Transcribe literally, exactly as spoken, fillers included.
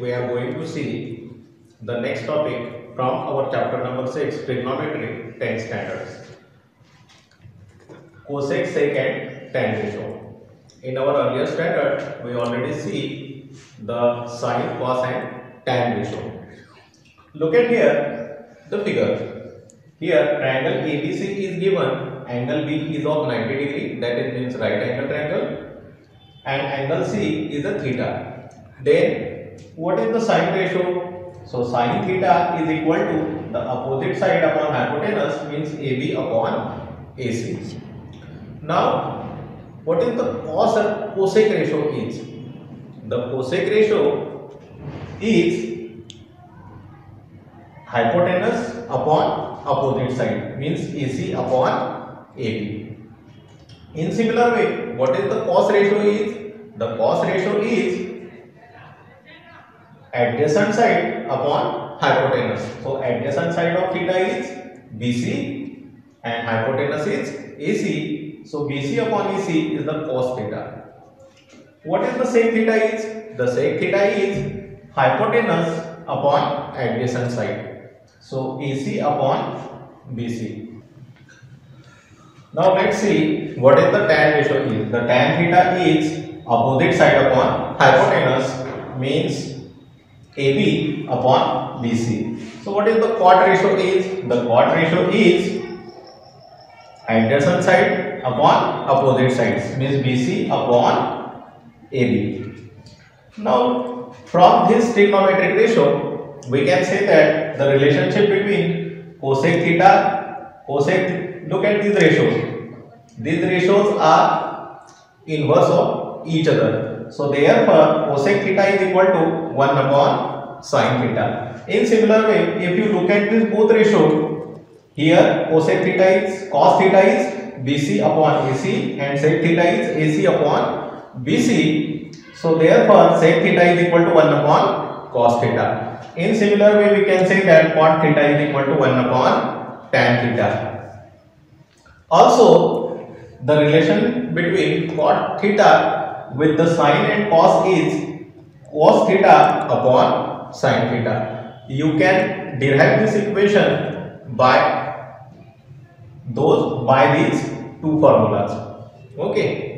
we are going to see the next topic from our chapter number six, trigonometry, tan standards, cosec, sec and tan ratio. In our earlier standard, we already see the sine, cos and tan ratio. Look at here the figure. Here triangle A B C is given, angle B is of ninety degree, that is means right angle triangle, and angle C is a theta. Then what is the sine ratio? So sine theta is equal to the opposite side upon hypotenuse, means A B upon A C. Now what is the cos and cosec ratio is? The cosec ratio is hypotenuse upon opposite side, means A C upon A B. In similar way, what is the cos ratio is? The cos ratio is adjacent side upon hypotenuse. So adjacent side of theta is B C and hypotenuse is A C. So B C upon A C is the cos theta. What is the sec theta is? The sec theta is hypotenuse upon adjacent side. So A C upon B C. Now let's see what is the tan ratio is. The tan theta is opposite side upon hypotenuse, means A B upon B C. So what is the cot ratio is? The cot ratio is adjacent side upon opposite sides, means B C upon A B. Now from this trigonometric ratio, we can say that the relationship between cosec theta, cosec, look at these ratios. These ratios are inverse of each other. So therefore, cosec theta is equal to one upon sine theta. In similar way, if you look at this both ratio, here cosec theta is, cos theta is B C upon A C and sec theta is A C upon B C. So therefore, sec theta is equal to one upon cos theta. In similar way, we can say that cot theta is equal to one upon tan theta. Also, the relation between cot theta with the sine and cos is cos theta upon sine theta. You can derive this equation by those by these two formulas. Okay.